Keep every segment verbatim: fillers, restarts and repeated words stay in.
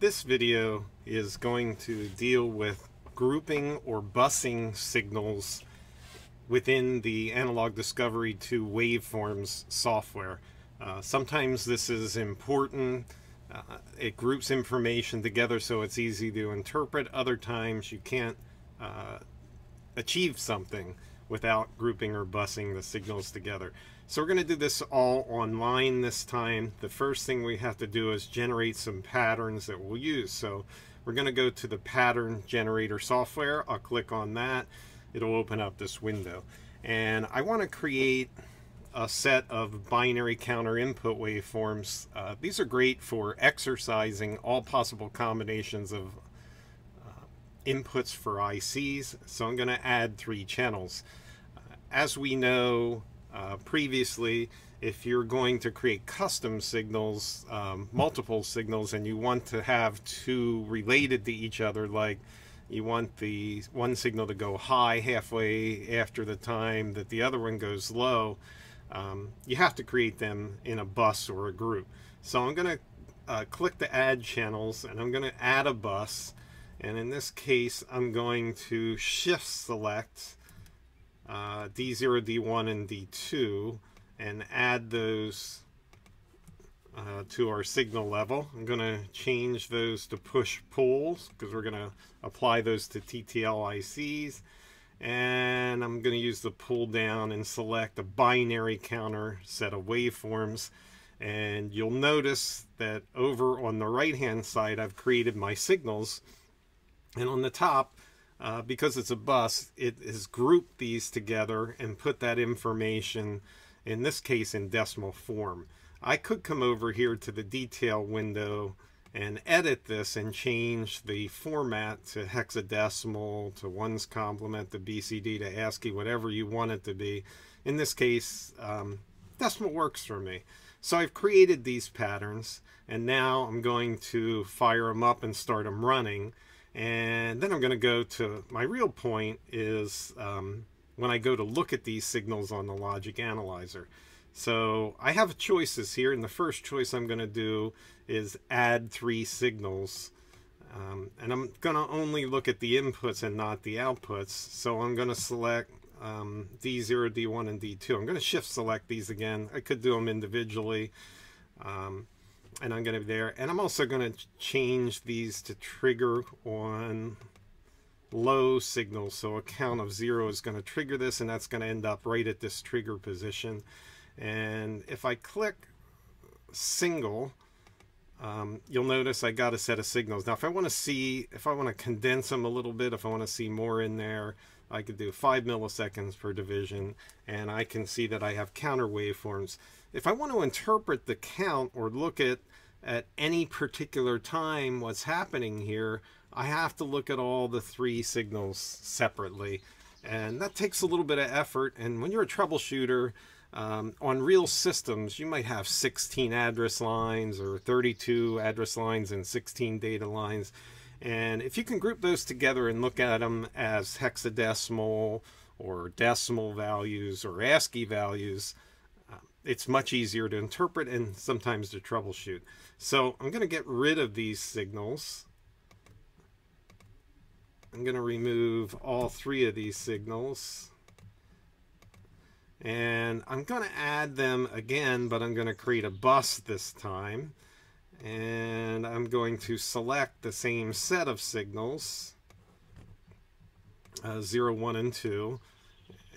This video is going to deal with grouping or busing signals within the Analog Discovery two waveforms software. Uh, sometimes this is important. Uh, it groups information together so it's easy to interpret. Other times you can't uh, achieve something without grouping or busing the signals together. So we're going to do this all online this time. The first thing we have to do is generate some patterns that we'll use. So we're going to go to the Pattern Generator Software. I'll click on that. It'll open up this window. And I want to create a set of binary counter input waveforms. Uh, these are great for exercising all possible combinations of inputs for I Cs, so I'm going to add three channels. Uh, as we know uh, previously, if you're going to create custom signals, um, multiple signals, and you want to have two related to each other, like you want the one signal to go high halfway after the time that the other one goes low, um, you have to create them in a bus or a group. So I'm going to uh, click the add channels, and I'm going to add a bus. And in this case, I'm going to shift select uh, D zero, D one, and D two and add those uh, to our signal level. I'm going to change those to push pulls because we're going to apply those to T T L I Cs. And I'm going to use the pull down and select a binary counter set of waveforms. And you'll notice that over on the right-hand side, I've created my signals. And on the top, uh, because it's a bus, it has grouped these together and put that information, in this case, in decimal form. I could come over here to the detail window and edit this and change the format to hexadecimal, to ones complement, to B C D, to ASCII, whatever you want it to be. In this case, um, decimal works for me. So I've created these patterns, and now I'm going to fire them up and start them running. And then I'm going to go to my real point is um, when I go to look at these signals on the Logic Analyzer. So I have choices here, and the first choice I'm going to do is add three signals. Um, and I'm going to only look at the inputs and not the outputs. So I'm going to select um, D zero, D one, and D two. I'm going to shift select these again. I could do them individually. Um, And I'm going to be there. And I'm also going to change these to trigger on low signals. So a count of zero is going to trigger this, and that's going to end up right at this trigger position. And if I click single, um, you'll notice I got a set of signals. Now, if I want to see, if I want to condense them a little bit, if I want to see more in there, I could do five milliseconds per division, and I can see that I have counter waveforms. If I want to interpret the count or look at at any particular time what's happening here, I have to look at all the three signals separately. And that takes a little bit of effort. And when you're a troubleshooter, um, on real systems, you might have sixteen address lines or thirty-two address lines and sixteen data lines. And if you can group those together and look at them as hexadecimal or decimal values or ASCII values, it's much easier to interpret and sometimes to troubleshoot. So I'm going to get rid of these signals. I'm going to remove all three of these signals. And I'm going to add them again, but I'm going to create a bus this time. And I'm going to select the same set of signals, uh, zero, one, and two.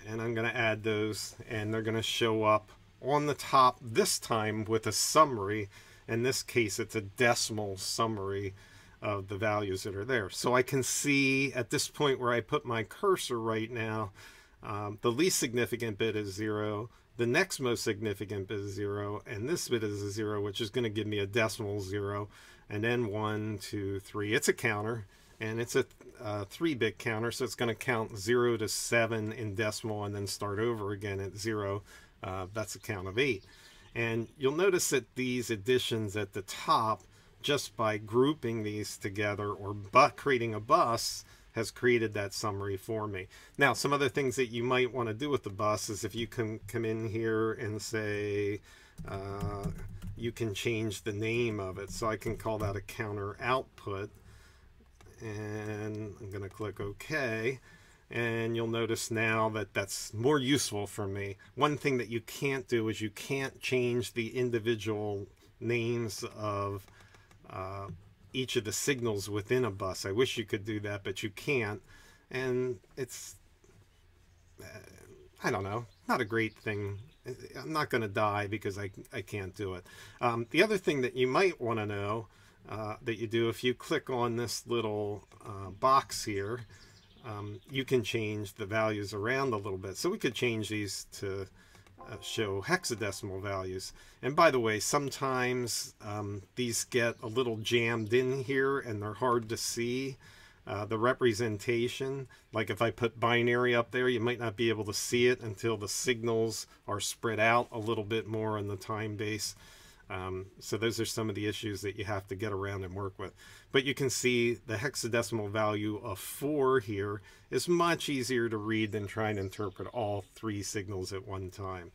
And I'm going to add those, and they're going to show up on the top this time with a summary. In this case, it's a decimal summary of the values that are there. So I can see at this point where I put my cursor right now, um, the least significant bit is zero, the next most significant bit is zero, and this bit is a zero, which is going to give me a decimal zero, and then one, two, three. It's a counter, and it's a uh, three-bit counter, so it's going to count zero to seven in decimal and then start over again at zero. Uh, that's a count of eight. And you'll notice that these additions at the top, just by grouping these together or but creating a bus, has created that summary for me. Now, some other things that you might want to do with the bus is if you can come in here and say uh, you can change the name of it. So I can call that a counter output, and I'm going to click OK. And you'll notice now that that's more useful for me. One thing that you can't do is you can't change the individual names of uh, each of the signals within a bus. I wish you could do that, but you can't. And it's, uh, I don't know, not a great thing. I'm not going to die because I, I can't do it. Um, the other thing that you might want to know uh, that you do, if you click on this little uh, box here, Um, you can change the values around a little bit. So we could change these to uh, show hexadecimal values. And by the way, sometimes um, these get a little jammed in here and they're hard to see. Uh, the representation, like if I put binary up there, you might not be able to see it until the signals are spread out a little bit more in the time base. Um, so those are some of the issues that you have to get around and work with. But you can see the hexadecimal value of four here is much easier to read than trying to interpret all three signals at one time.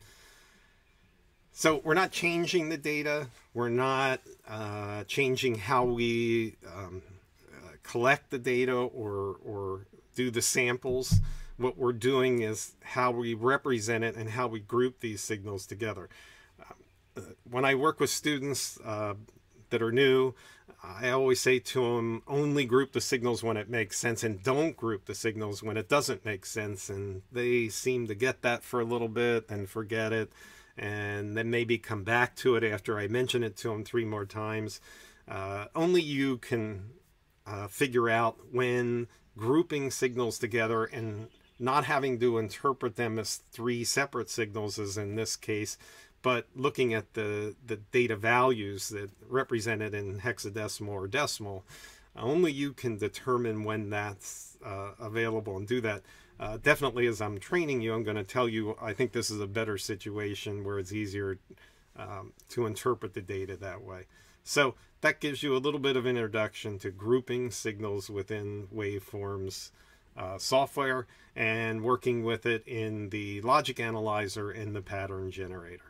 So we're not changing the data. We're not uh, changing how we um, uh, collect the data or, or do the samples. What we're doing is how we represent it and how we group these signals together. When I work with students uh, that are new, I always say to them, only group the signals when it makes sense and don't group the signals when it doesn't make sense. And they seem to get that for a little bit and forget it, and then maybe come back to it after I mention it to them three more times. Uh, only you can uh, figure out when grouping signals together and not having to interpret them as three separate signals, as in this case, but looking at the, the data values that represented in hexadecimal or decimal. Only you can determine when that's uh, available and do that. Uh, definitely as I'm training you, I'm going to tell you, I think this is a better situation where it's easier um, to interpret the data that way. So that gives you a little bit of introduction to grouping signals within waveforms Uh, software and working with it in the Logic Analyzer and the Pattern Generator.